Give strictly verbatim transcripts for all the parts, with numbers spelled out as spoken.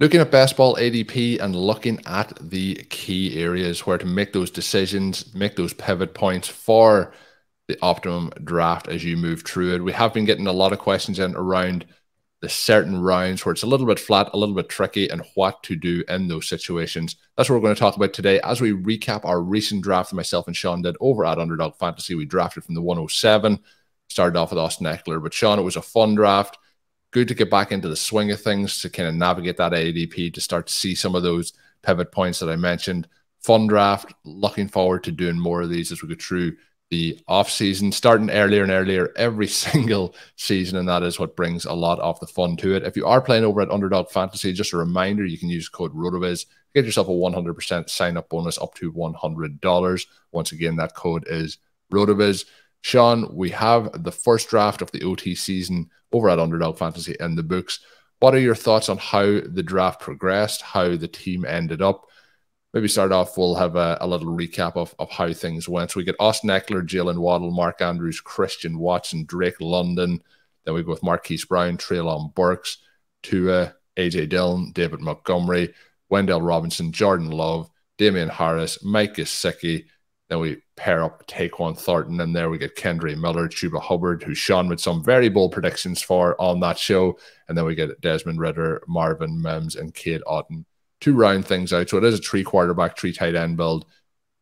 Looking at best ball A D P and looking at the key areas where to make those decisions, make those pivot points for the optimum draft as you move through it. We have been getting a lot of questions in around the certain rounds where it's a little bit flat, a little bit tricky, and what to do in those situations. That's what we're going to talk about today as we recap our recent draft that myself and Sean did over at Underdog Fantasy. We drafted from the one oh seven, started off with Austin Ekeler. But Sean, it was a fun draft. Good to get back into the swing of things, to kind of navigate that A D P, to start to see some of those pivot points that I mentioned. Fun draft. Looking forward to doing more of these as we go through the off-season, starting earlier and earlier every single season, and that is what brings a lot of the fun to it. If you are playing over at Underdog Fantasy, just a reminder, you can use code RotoViz, get yourself a one hundred percent sign-up bonus up to one hundred dollars. Once again, that code is RotoViz. Sean, we have the first draft of the O T season over at Underdog Fantasy in the books. What are your thoughts on how the draft progressed, how the team ended up? Maybe start off, we'll have a, a little recap of, of how things went. So we get Austin Ekeler, Jalen Waddle, Mark Andrews, Christian Watson, Drake London. Then we go with Marquise Brown, Treylon Burks, Tua, A J Dillon, David Montgomery, Wendell Robinson, Jordan Love, Damian Harris, Mike Gesicki. Then we pair up Taquan Thornton, and there we get Kendre Miller, Chuba Hubbard, who Sean with some very bold predictions for on that show. And then we get Desmond Ridder, Marvin Mims, and Cade Otton to round things out. So it is a three quarterback, three tight end build.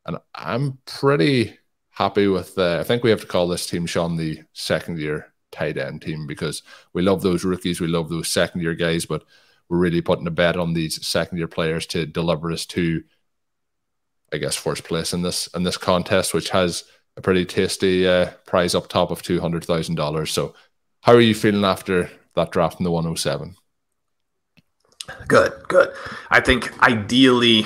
And I'm pretty happy with the, I think we have to call this team, Sean, the second year tight end team, because we love those rookies. We love those second year guys, but we're really putting a bet on these second year players to deliver us to, I guess, first place in this, in this contest, which has a pretty tasty uh, prize up top of two hundred thousand dollars. So how are you feeling after that draft in the one oh seven? Good, good. I think ideally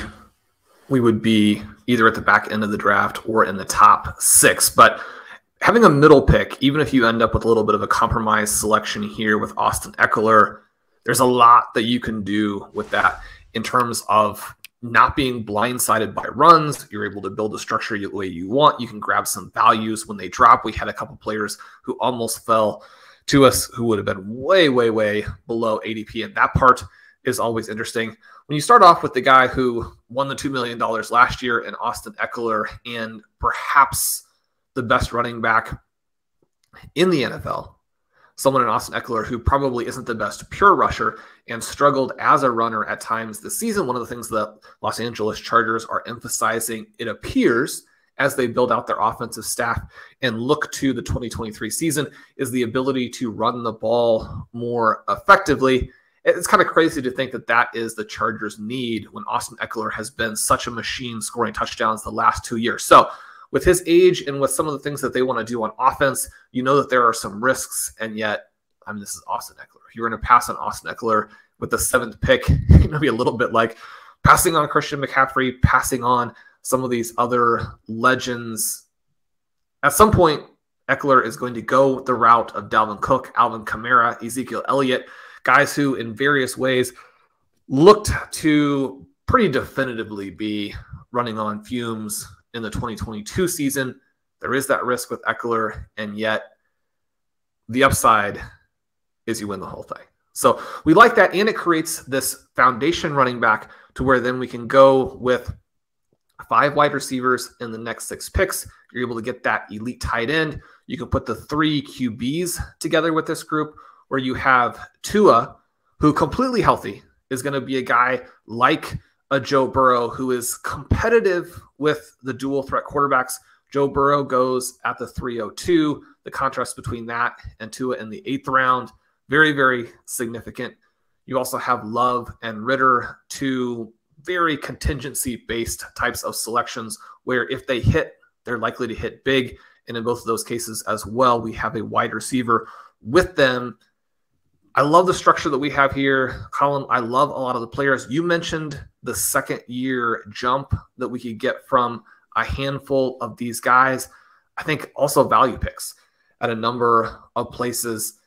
we would be either at the back end of the draft or in the top six. But having a middle pick, even if you end up with a little bit of a compromise selection here with Austin Ekeler, there's a lot that you can do with that in terms of not being blindsided by runs. You're able to build a structure the way you want. You can grab some values when they drop. We had a couple players who almost fell to us who would have been way, way, way below A D P at that part. Is always interesting. When you start off with the guy who won the two million dollars last year in Austin Ekeler, and perhaps the best running back in the N F L, someone in Austin Ekeler who probably isn't the best pure rusher and struggled as a runner at times this season. One of the things that Los Angeles Chargers are emphasizing, it appears, as they build out their offensive staff and look to the twenty twenty-three season, is the ability to run the ball more effectively. It's kind of crazy to think that that is the Chargers' need when Austin Ekeler has been such a machine scoring touchdowns the last two years. So with his age and with some of the things that they want to do on offense, you know that there are some risks. And yet, I mean, this is Austin Ekeler. If you were going to pass on Austin Ekeler with the seventh pick, it would be a little bit like passing on Christian McCaffrey, passing on some of these other legends. At some point, Ekeler is going to go the route of Dalvin Cook, Alvin Kamara, Ezekiel Elliott, guys who in various ways looked to pretty definitively be running on fumes in the twenty twenty-two season. There is that risk with Ekeler, and yet the upside is you win the whole thing. So we like that, and it creates this foundation running back to where then we can go with five wide receivers in the next six picks. You're able to get that elite tight end. You can put the three Q Bs together with this group, where you have Tua, who completely healthy is going to be a guy like a Joe Burrow who is competitive with the dual threat quarterbacks. Joe Burrow goes at the three oh two. The contrast between that and Tua in the eighth round, very, very significant. You also have Love and Ridder, two very contingency-based types of selections where if they hit, they're likely to hit big. And in both of those cases as well, we have a wide receiver with them. I love the structure that we have here, Colin. I love a lot of the players. You mentioned the second year jump that we could get from a handful of these guys. I think also value picks at a number of places.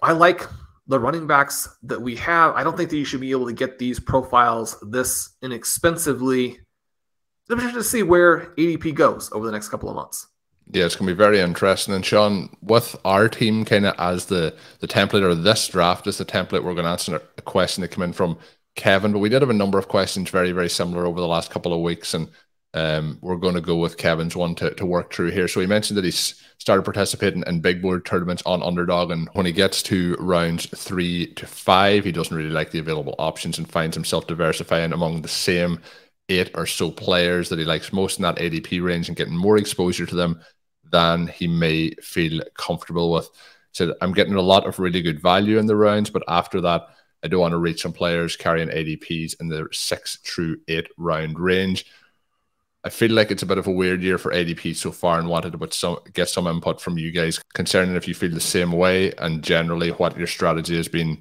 I like the running backs that we have. I don't think that you should be able to get these profiles this inexpensively. I'm just going to see where A D P goes over the next couple of months. Yeah, it's going to be very interesting. And Sean, with our team kind of as the, the template, or this draft is the template, we're going to answer a question that came in from Kevin. But we did have a number of questions very, very similar over the last couple of weeks. And um, we're going to go with Kevin's one to, to work through here. So he mentioned that he's started participating in big board tournaments on Underdog. And when he gets to rounds three to five, he doesn't really like the available options and finds himself diversifying among the same eight or so players that he likes most in that A D P range and getting more exposure to them than he may feel comfortable with. So I'm getting a lot of really good value in the rounds, but after that, I don't want to reach some players carrying A D Ps in the six through eight round range. I feel like it's a bit of a weird year for A D P so far, and wanted to some, get some input from you guys concerning if you feel the same way and generally what your strategy has been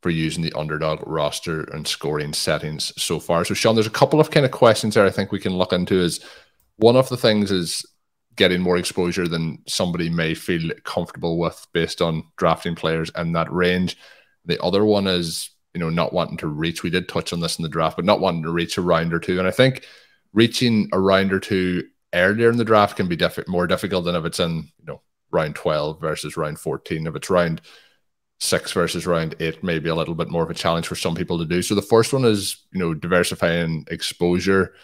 for using the Underdog roster and scoring settings so far. So Sean, there's a couple of kind of questions there I think we can look into. Is one of the things is getting more exposure than somebody may feel comfortable with based on drafting players in that range. The other one is, you know, not wanting to reach. We did touch on this in the draft, but not wanting to reach a round or two. And I think reaching a round or two earlier in the draft can be diff more difficult than if it's in, you know, round twelve versus round fourteen. If it's round six versus round eight, maybe a little bit more of a challenge for some people to do. So the first one is, you know, diversifying exposure.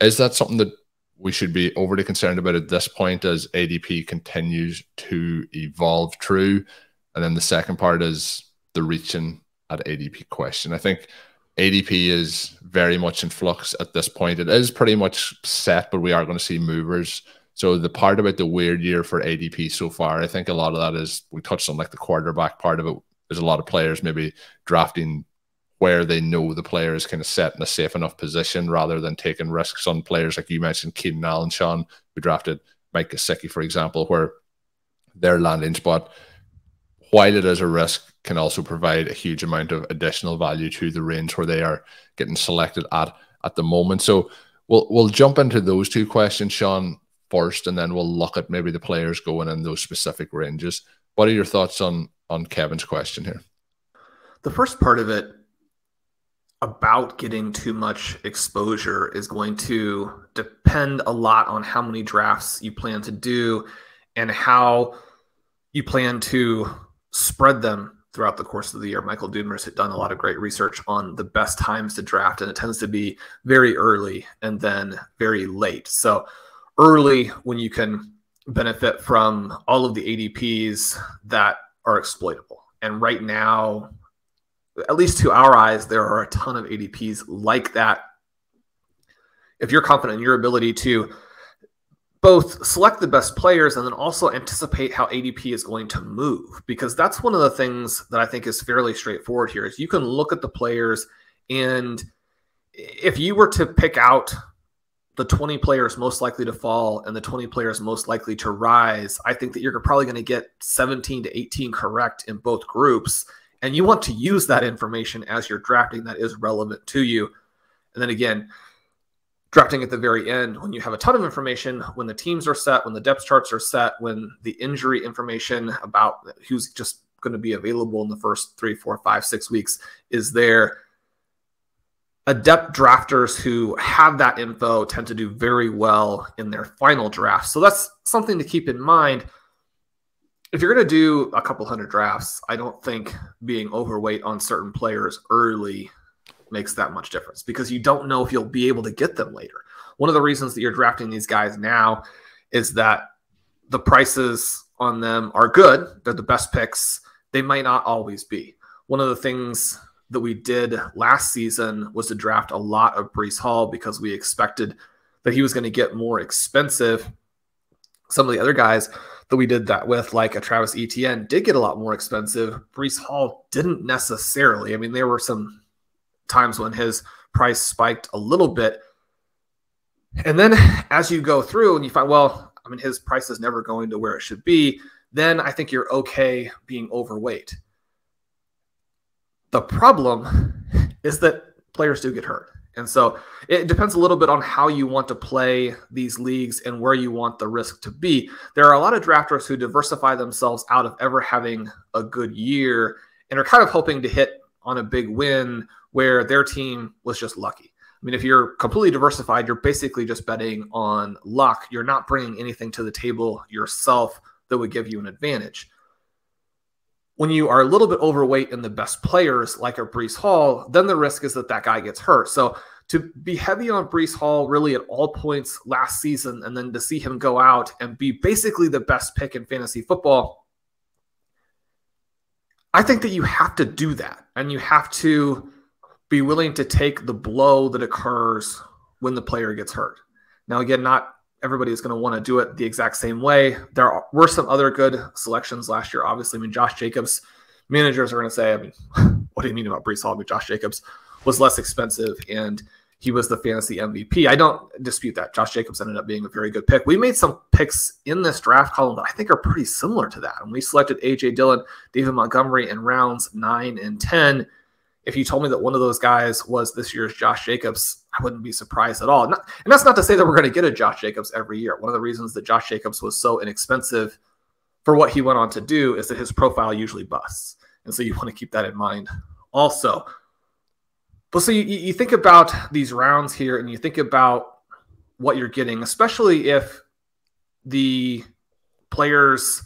Is that something that we should be overly concerned about at this point as A D P continues to evolve through? And then the second part is the reaching at A D P question. I think A D P is very much in flux at this point. It is pretty much set, but we are going to see movers. So the part about the weird year for A D P so far, I think a lot of that is, we touched on like the quarterback part of it. There's a lot of players maybe drafting where they know the player is kind of set in a safe enough position rather than taking risks on players like you mentioned, Keenan Allen, Sean, who drafted Mike Gesicki, for example, where their landing spot, while it is a risk, can also provide a huge amount of additional value to the range where they are getting selected at at the moment. So we'll we'll jump into those two questions, Sean, first, and then we'll look at maybe the players going in those specific ranges. What are your thoughts on on Kevin's question here? The first part of it about getting too much exposure is going to depend a lot on how many drafts you plan to do and how you plan to spread them throughout the course of the year. Michael Dudmer's had done a lot of great research on the best times to draft, and it tends to be very early and then very late. So early, when you can benefit from all of the A D Ps that are exploitable. And right now, at least to our eyes, there are a ton of A D Ps like that. If you're confident in your ability to both select the best players and then also anticipate how A D P is going to move, because that's one of the things that I think is fairly straightforward here, is you can look at the players, and if you were to pick out the twenty players most likely to fall and the twenty players most likely to rise, I think that you're probably going to get seventeen to eighteen correct in both groups. And you want to use that information as you're drafting that is relevant to you. And then again, drafting at the very end, when you have a ton of information, when the teams are set, when the depth charts are set, when the injury information about who's just going to be available in the first three, four, five, six weeks is there. Adept drafters who have that info tend to do very well in their final draft. So that's something to keep in mind. If you're going to do a couple hundred drafts, I don't think being overweight on certain players early makes that much difference, because you don't know if you'll be able to get them later. One of the reasons that you're drafting these guys now is that the prices on them are good. They're the best picks. They might not always be. One of the things that we did last season was to draft a lot of Breece Hall because we expected that he was going to get more expensive. Some of the other guys that we did that with, like a Travis Etienne, did get a lot more expensive. Breece Hall didn't necessarily. I mean, there were some times when his price spiked a little bit. And then as you go through and you find, well, I mean, his price is never going to where it should be, then I think you're okay being overweight. The problem is that players do get hurt. And so it depends a little bit on how you want to play these leagues and where you want the risk to be. There are a lot of drafters who diversify themselves out of ever having a good year and are kind of hoping to hit on a big win where their team was just lucky. I mean, if you're completely diversified, you're basically just betting on luck. You're not bringing anything to the table yourself that would give you an advantage. When you are a little bit overweight in the best players, like a Breece Hall, then the risk is that that guy gets hurt. So to be heavy on Breece Hall really at all points last season, and then to see him go out and be basically the best pick in fantasy football, I think that you have to do that, and you have to be willing to take the blow that occurs when the player gets hurt. Now, again, not everybody is going to want to do it the exact same way. There are, were some other good selections last year, obviously. I mean, Josh Jacobs, managers are going to say, I mean, what do you mean about Breece Hall? But Josh Jacobs was less expensive, and he was the fantasy M V P. I don't dispute that. Josh Jacobs ended up being a very good pick. We made some picks in this draft column that I think are pretty similar to that. And we selected A J Dillon, David Montgomery in rounds nine and ten. If you told me that one of those guys was this year's Josh Jacobs, I wouldn't be surprised at all. Not, and that's not to say that we're going to get a Josh Jacobs every year. One of the reasons that Josh Jacobs was so inexpensive for what he went on to do is that his profile usually busts. And so you want to keep that in mind also. But so you, you think about these rounds here, and you think about what you're getting, especially if the players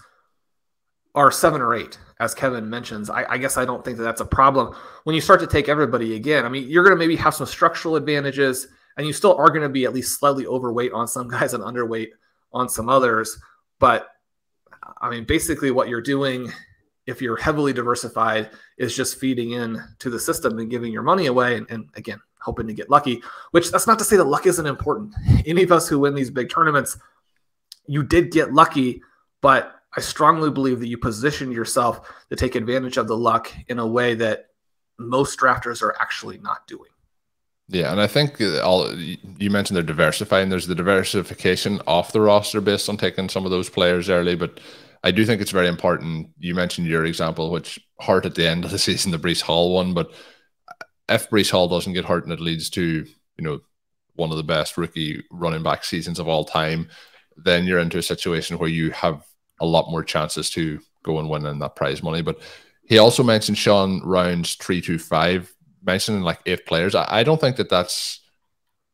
are seven or eight. As Kevin mentions, I, I guess I don't think that that's a problem. When you start to take everybody again, I mean, you're going to maybe have some structural advantages, and you still are going to be at least slightly overweight on some guys and underweight on some others. But, I mean, basically what you're doing, if you're heavily diversified, is just feeding in to the system and giving your money away and, and again, hoping to get lucky, which that's not to say that luck isn't important. Any of us who win these big tournaments, you did get lucky, but I strongly believe that you positioned yourself to take advantage of the luck in a way that most drafters are actually not doing. Yeah, and I think all, you mentioned they're diversifying. There's the diversification off the roster based on taking some of those players early, but I do think it's very important. You mentioned your example, which hurt at the end of the season, the Breece Hall one, but if Breece Hall doesn't get hurt and it leads to, you know, one of the best rookie running back seasons of all time, then you're into a situation where you have a lot more chances to go and win in that prize money. But he also mentioned, Sean, rounds three to five, mentioning like eight players. I, I don't think that that's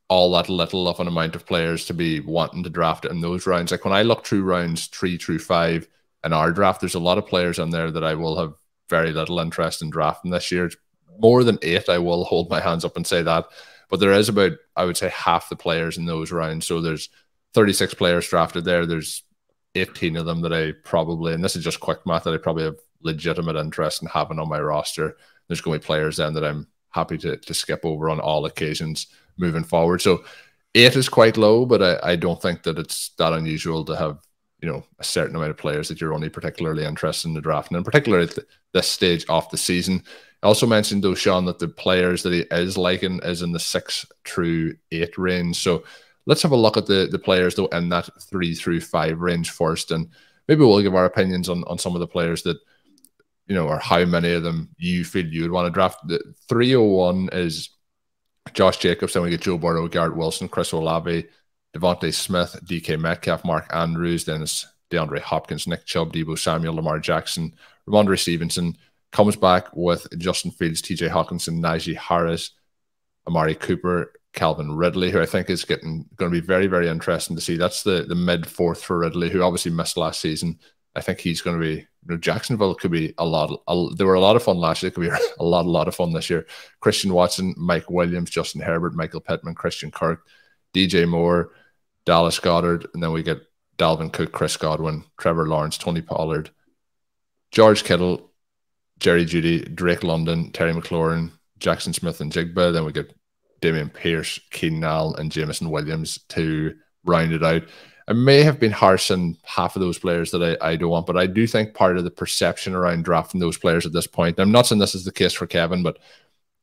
all that little of an amount of players to be wanting to draft in those rounds. Like when I look through rounds three through five in our draft, there's a lot of players on there that I will have very little interest in drafting this year. It's more than eight, I will hold my hands up and say that. But there is about, I would say, half the players in those rounds. So there's thirty-six players drafted there. There's eighteen of them that I probably, and this is just quick math, that I probably have legitimate interest in having on my roster. There's going to be players then that I'm happy to, to skip over on all occasions moving forward. So eight is quite low, but I, I don't think that it's that unusual to have, you know, a certain amount of players that you're only particularly interested in the draft, and in particular at th this stage of the season. I also mentioned though, Sean, that the players that he is liking is in the six through eight range. So let's have a look at the, the players, though, in that three through five range first. And maybe we'll give our opinions on, on some of the players that, you know, or how many of them you feel you would want to draft. The three oh one is Josh Jacobs. Then we get Joe Burrow, Garrett Wilson, Chris Olave, Devontae Smith, D K Metcalf, Mark Andrews. Then it's DeAndre Hopkins, Nick Chubb, Deebo Samuel, Lamar Jackson, Ramondre Stevenson. Comes back with Justin Fields, T J Hockenson, Najee Harris, Amari Cooper, Calvin Ridley, who I think is getting going to be very, very interesting to see. That's the the mid fourth for Ridley, who obviously missed last season. I think he's going to be, you know, Jacksonville could be a lot. A, they were a lot of fun last year. It could be a lot, a lot of fun this year. Christian Watson, Mike Williams, Justin Herbert, Michael Pittman, Christian Kirk, D J Moore, Dallas Goedert, and then we get Dalvin Cook, Chris Godwin, Trevor Lawrence, Tony Pollard, George Kittle, Jerry Jeudy, Drake London, Terry McLaurin, Jackson Smith and Jigba. Then we get Damian Pierce, Keenan Allen, and Jameson Williams to round it out. I may have been harsh on half of those players that I, I don't want, but I do think part of the perception around drafting those players at this point, I'm not saying this is the case for Kevin, but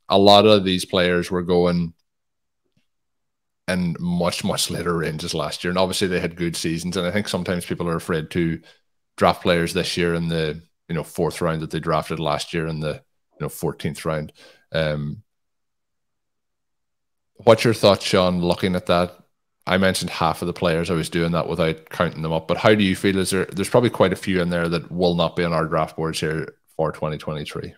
a lot of these players were going in much, much later ranges last year. And obviously they had good seasons. And I think sometimes people are afraid to draft players this year in the, you know, fourth round that they drafted last year in the, you know, fourteenth round. Um, What's your thoughts, Sean, looking at that? I mentioned half of the players. I was doing that without counting them up. But how do you feel? Is there, there's probably quite a few in there that will not be on our draft boards here for twenty twenty-three.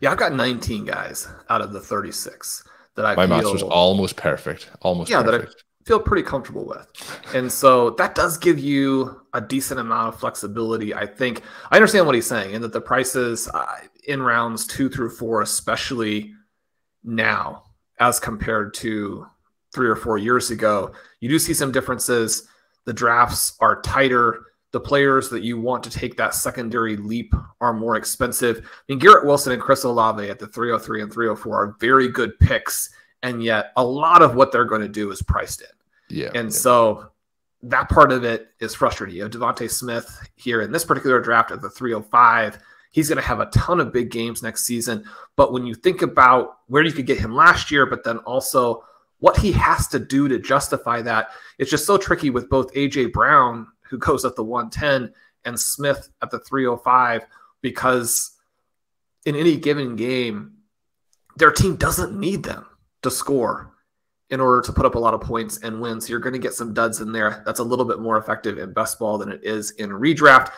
Yeah, I've got nineteen guys out of the thirty-six that I my feel, roster is almost perfect, almost yeah, perfect. That I feel pretty comfortable with. And so that does give you a decent amount of flexibility. I think I understand what he's saying, and that the prices uh, in rounds two through four, especially now as compared to three or four years ago, you do see some differences. The drafts are tighter. The players that you want to take that secondary leap are more expensive. I mean, Garrett Wilson and Chris Olave at the three oh three and three oh four are very good picks, and yet a lot of what they're going to do is priced in. Yeah, and yeah. so that part of it is frustrating. You have Devontae Smith here in this particular draft at the three oh five. He's going to have a ton of big games next season. But when you think about where you could get him last year, but then also what he has to do to justify that, it's just so tricky with both A J Brown, who goes at the one ten, and Smith at the three oh five, because in any given game, their team doesn't need them to score in order to put up a lot of points and win. So you're going to get some duds in there. That's a little bit more effective in best ball than it is in redraft.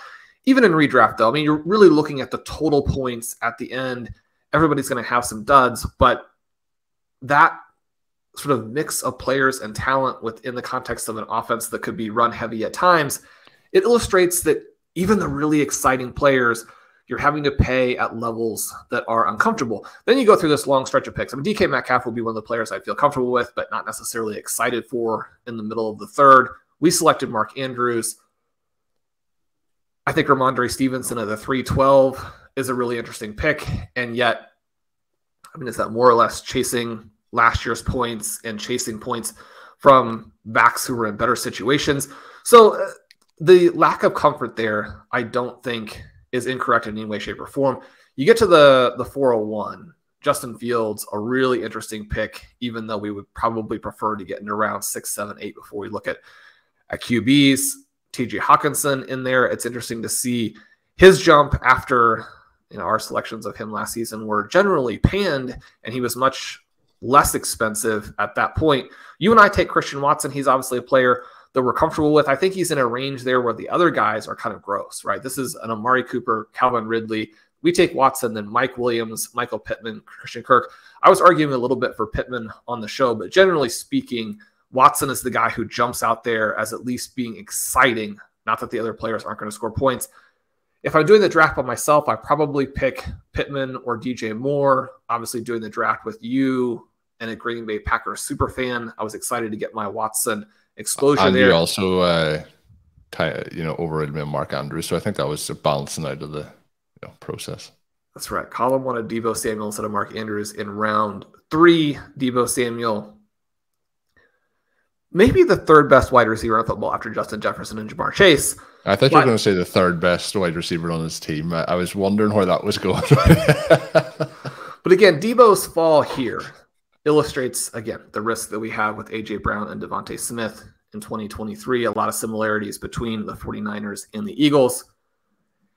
Even in redraft, though, I mean, you're really looking at the total points at the end. Everybody's going to have some duds, but that sort of mix of players and talent within the context of an offense that could be run heavy at times, it illustrates that even the really exciting players, you're having to pay at levels that are uncomfortable. Then you go through this long stretch of picks. I mean, D K Metcalf will be one of the players I feel comfortable with, but not necessarily excited for in the middle of the third. We selected Mark Andrews. I think Ramondre Stevenson at the three twelve is a really interesting pick. And yet, I mean, is that more or less chasing last year's points and chasing points from backs who were in better situations? So uh, the lack of comfort there, I don't think is incorrect in any way, shape, or form. You get to the, the four oh one, Justin Fields, a really interesting pick, even though we would probably prefer to get into round six, seven, eight before we look at, at Q Bs. T J Hawkinson in there. It's interesting to see his jump after, you know, our selections of him last season were generally panned, and he was much less expensive at that point. You and I take Christian Watson. He's obviously a player that we're comfortable with. I think he's in a range there where the other guys are kind of gross, right? This is an Amari Cooper, Calvin Ridley. We take Watson, then Mike Williams, Michael Pittman, Christian Kirk. I was arguing a little bit for Pittman on the show, but generally speaking, Watson is the guy who jumps out there as at least being exciting. Not that the other players aren't going to score points. If I'm doing the draft by myself, I probably pick Pittman or D J Moore. Obviously doing the draft with you and a Green Bay Packers super fan, I was excited to get my Watson exposure and there. And you also, uh, you know, overrated me on Mark Andrews. So I think that was balancing out of the you know, process. That's right. Column wanted Deebo Samuel instead of Mark Andrews in round three. Deebo Samuel, maybe the third best wide receiver in football after Justin Jefferson and Jamar Chase. I thought but, you were going to say the third best wide receiver on his team. I, I was wondering where that was going. But again, Deebo's fall here illustrates, again, the risk that we have with A J. Brown and Devontae Smith in twenty twenty-three. A lot of similarities between the forty-niners and the Eagles.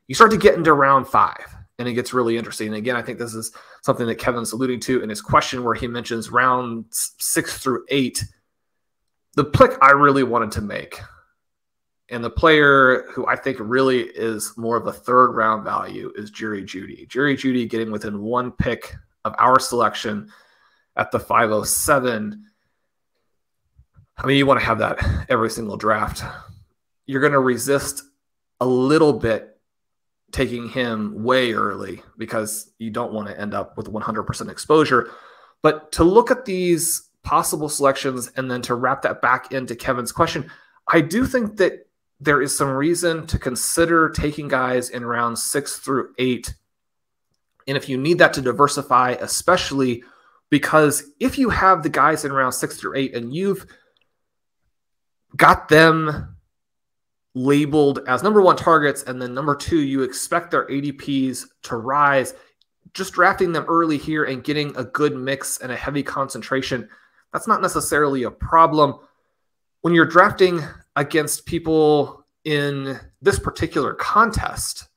You start to get into round five, and it gets really interesting. And again, I think this is something that Kevin's alluding to in his question where he mentions rounds six through eight. The pick I really wanted to make, and the player who I think really is more of a third round value, is Jerry Jeudy. Jerry Jeudy getting within one pick of our selection at the five oh seven. I mean, you want to have that every single draft. You're going to resist a little bit taking him way early because you don't want to end up with one hundred percent exposure. But to look at these possible selections, and then to wrap that back into Kevin's question, I do think that there is some reason to consider taking guys in rounds six through eight. And if you need that to diversify, especially because if you have the guys in round six through eight and you've got them labeled as number one targets, and then number two, you expect their A D Ps to rise, just drafting them early here and getting a good mix and a heavy concentration, that's not necessarily a problem. When you're drafting against people in this particular contest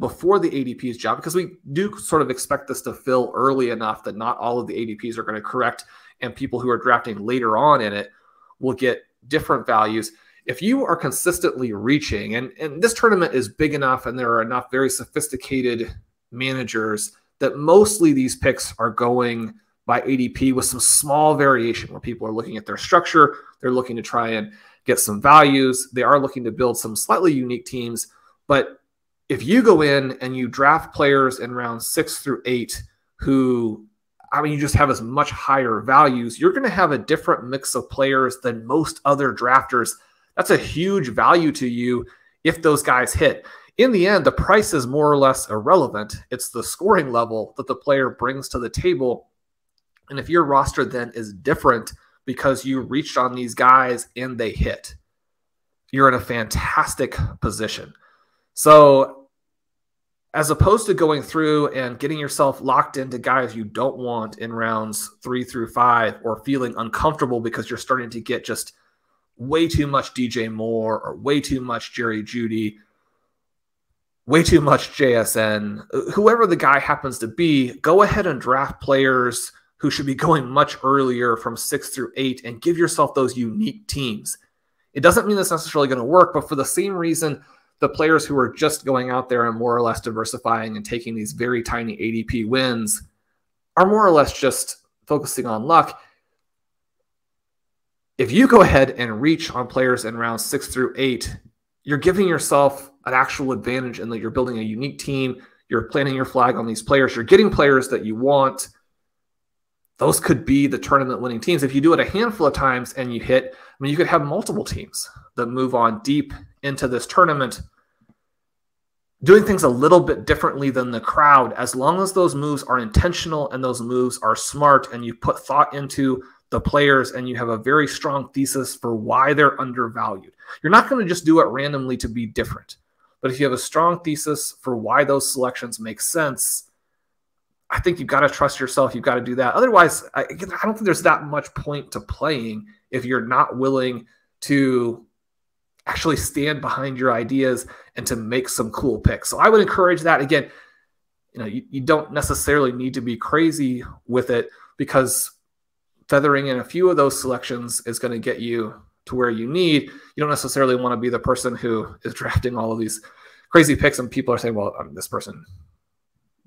before the A D Ps job, because we do sort of expect this to fill early enough that not all of the A D Ps are going to correct, and people who are drafting later on in it will get different values. If you are consistently reaching, and, and this tournament is big enough and there are enough very sophisticated managers that mostly these picks are going by A D P with some small variation where people are looking at their structure. They're looking to try and get some values. They are looking to build some slightly unique teams. But if you go in and you draft players in rounds six through eight who, I mean, you just have as much higher values, you're going to have a different mix of players than most other drafters. That's a huge value to you if those guys hit. In the end, the price is more or less irrelevant. It's the scoring level that the player brings to the table. And if your roster then is different because you reached on these guys and they hit, you're in a fantastic position. So as opposed to going through and getting yourself locked into guys you don't want in rounds three through five, or feeling uncomfortable because you're starting to get just way too much D J Moore or way too much Jerry Jeudy, way too much J S N, whoever the guy happens to be, go ahead and draft players who should be going much earlier from six through eight and give yourself those unique teams. It doesn't mean that's necessarily going to work, but for the same reason, the players who are just going out there and more or less diversifying and taking these very tiny A D P wins are more or less just focusing on luck. If you go ahead and reach on players in rounds six through eight, you're giving yourself an actual advantage in that you're building a unique team. You're planting your flag on these players. You're getting players that you want. Those could be the tournament winning teams. If you do it a handful of times and you hit, I mean, you could have multiple teams that move on deep into this tournament, doing things a little bit differently than the crowd, as long as those moves are intentional and those moves are smart and you put thought into the players and you have a very strong thesis for why they're undervalued. You're not going to just do it randomly to be different. But if you have a strong thesis for why those selections make sense, I think you've got to trust yourself. You've got to do that. Otherwise, I, I don't think there's that much point to playing if you're not willing to actually stand behind your ideas and to make some cool picks. So I would encourage that. Again, you know, you, you don't necessarily need to be crazy with it, because feathering in a few of those selections is going to get you to where you need. You don't necessarily want to be the person who is drafting all of these crazy picks and people are saying, well, I mean, this person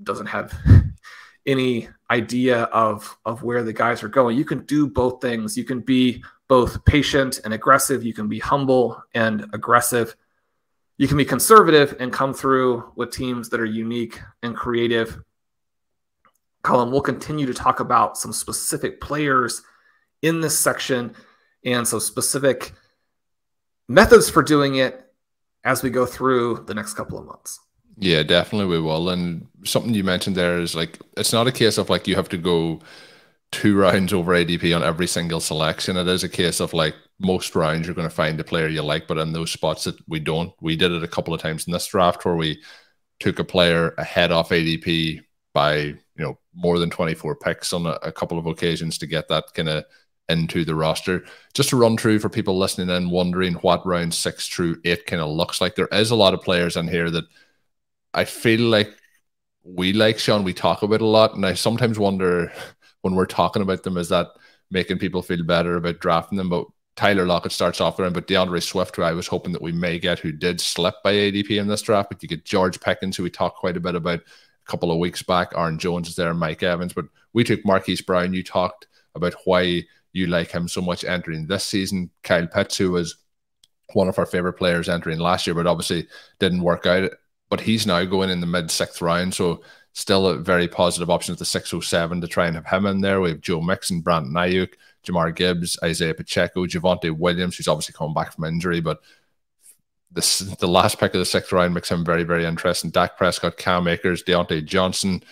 doesn't have any idea of, of where the guys are going. You can do both things. You can be both patient and aggressive. You can be humble and aggressive. You can be conservative and come through with teams that are unique and creative. Colin, we'll continue to talk about some specific players in this section and some specific methods for doing it as we go through the next couple of months. Yeah, definitely we will. And something you mentioned there is, like, it's not a case of like you have to go two rounds over A D P on every single selection. It is a case of like most rounds you're going to find the player you like, but in those spots that we don't, we did it a couple of times in this draft where we took a player ahead off A D P by, you know, more than twenty-four picks on a, a couple of occasions to get that kind of into the roster. Just to run through for people listening in wondering what round six through eight kind of looks like, there is a lot of players in here that I feel like we like, Sean, we talk about a lot. And I sometimes wonder when we're talking about them, is that making people feel better about drafting them? But Tyler Lockett starts off there, but DeAndre Swift, who I was hoping that we may get, who did slip by A D P in this draft. But you get George Pickens, who we talked quite a bit about a couple of weeks back. Aaron Jones is there, Mike Evans. But we took Marquise Brown. You talked about why you like him so much entering this season. Kyle Pitts, who was one of our favorite players entering last year, but obviously didn't work out. But he's now going in the mid-sixth round, so still a very positive option at the six oh seven to try and have him in there. We have Joe Mixon, Brandon Ayuk, Jamar Gibbs, Isaiah Pacheco, Javonte Williams, who's obviously come back from injury, but this, the last pick of the sixth round makes him very, very interesting. Dak Prescott, Cam Akers, Deontay Johnson.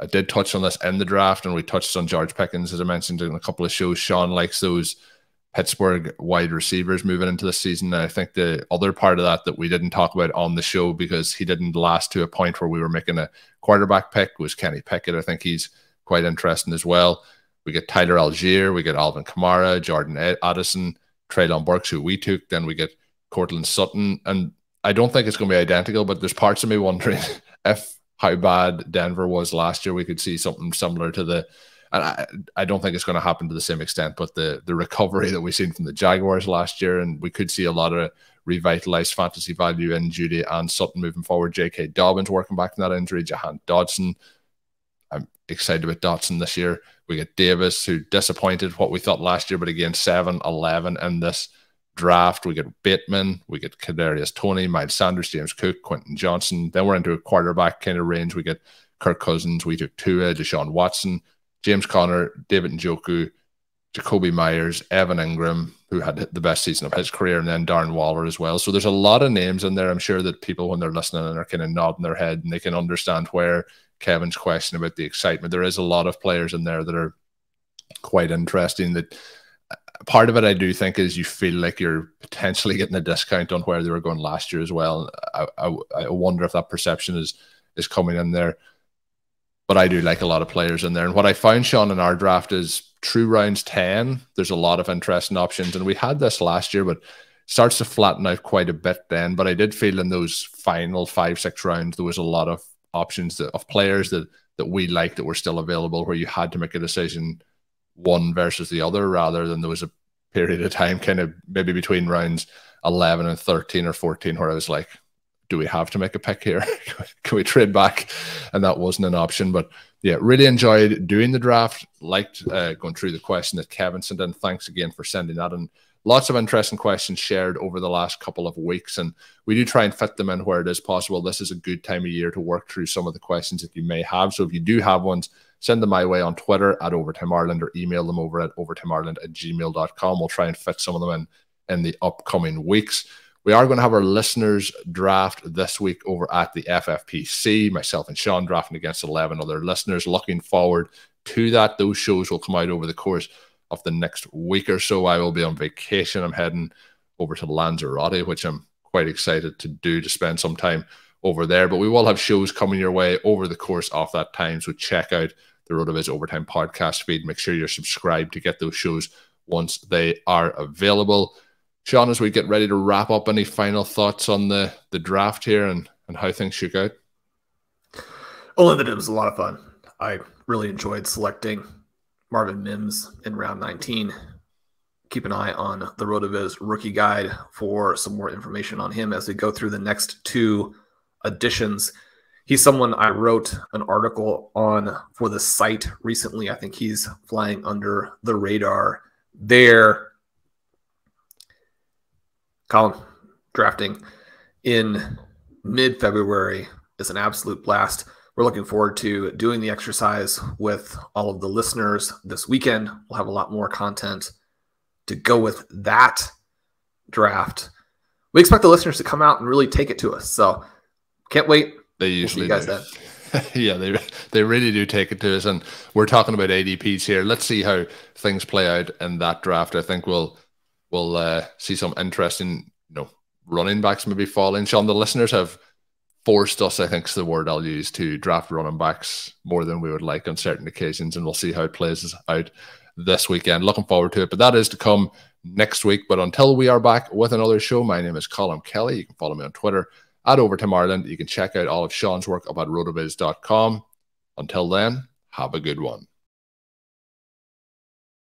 I did touch on this in the draft, and we touched on George Pickens, as I mentioned in a couple of shows. Sean likes those Pittsburgh wide receivers moving into the season. And I think the other part of that that we didn't talk about on the show, because he didn't last to a point where we were making a quarterback pick, was Kenny Pickett. I think he's quite interesting as well. We get Tyler Algier, we get Alvin Kamara, Jordan Addison, Treylon Burks, who we took. Then we get Cortland Sutton. And I don't think it's going to be identical, but there's parts of me wondering if how bad Denver was last year, we could see something similar to the... And I, I don't think it's going to happen to the same extent, but the, the recovery that we've seen from the Jaguars last year, and we could see a lot of revitalized fantasy value in Jeudy and Sutton moving forward. J K Dobbins working back from that injury. Jahan Dotson. I'm excited about Dotson this year. We got Davis, who disappointed what we thought last year, but again, seven eleven in this draft. We get Bateman, we get Kadarius Toney, Miles Sanders, James Cook, Quentin Johnson. Then we're into a quarterback kind of range. We get Kirk Cousins, we took Tua, Deshaun Watson, James Conner, David Njoku, Jacoby Myers, Evan Ingram, who had the best season of his career, and then Darren Waller as well. So there's a lot of names in there. I'm sure that people, when they're listening, and are kind of nodding their head, and they can understand where Kevin's question about the excitement. There is a lot of players in there that are quite interesting. That part of it, I do think, is you feel like you're potentially getting a discount on where they were going last year as well. I, I, I wonder if that perception is is coming in there. But I do like a lot of players in there. And what I found, Sean, in our draft is true rounds ten, there's a lot of interesting options. And we had this last year, but starts to flatten out quite a bit then. But I did feel in those final five, six rounds, there was a lot of options that, of players that, that we liked that were still available, where you had to make a decision one versus the other, rather than there was a period of time kind of maybe between rounds eleven and thirteen or fourteen where I was like, do we have to make a pick here? Can we trade back? And that wasn't an option. But yeah, really enjoyed doing the draft. Liked uh, going through the question that Kevin sent in. Thanks again for sending that. And lots of interesting questions shared over the last couple of weeks. And we do try and fit them in where it is possible. This is a good time of year to work through some of the questions that you may have. So if you do have ones, send them my way on Twitter at Overtime Ireland, or email them over at overtime ireland at gmail dot com. We'll try and fit some of them in in the upcoming weeks. We are going to have our listeners draft this week over at the F F P C. Myself and Sean drafting against eleven other listeners. Looking forward to that. Those shows will come out over the course of the next week or so. I will be on vacation. I'm heading over to Lanzarote, which I'm quite excited to do, to spend some time over there. But we will have shows coming your way over the course of that time. So check out the RotoViz Overtime podcast feed. Make sure you're subscribed to get those shows once they are available. Sean, as we get ready to wrap up, any final thoughts on the, the draft here and, and how things shook out? Only that it was a lot of fun. I really enjoyed selecting Marvin Mims in round nineteen. Keep an eye on the RotoViz rookie guide for some more information on him as we go through the next two editions. He's someone I wrote an article on for the site recently. I think he's flying under the radar there. Colin, drafting in mid-February is an absolute blast. We're looking forward to doing the exercise with all of the listeners this weekend. We'll have a lot more content to go with that draft. We expect the listeners to come out and really take it to us. So can't wait. They usually we'll see you guys do. Then. Yeah, they they really do take it to us. And we're talking about A D Ps here. Let's see how things play out in that draft. I think we'll... We'll uh, see some interesting, you know, running backs maybe falling. Sean, the listeners have forced us, I think is the word I'll use, to draft running backs more than we would like on certain occasions, and we'll see how it plays out this weekend. Looking forward to it, but that is to come next week. But until we are back with another show, my name is Colin Kelly. You can follow me on Twitter at Overtime Ireland. You can check out all of Sean's work up at rotoviz dot com. Until then, have a good one.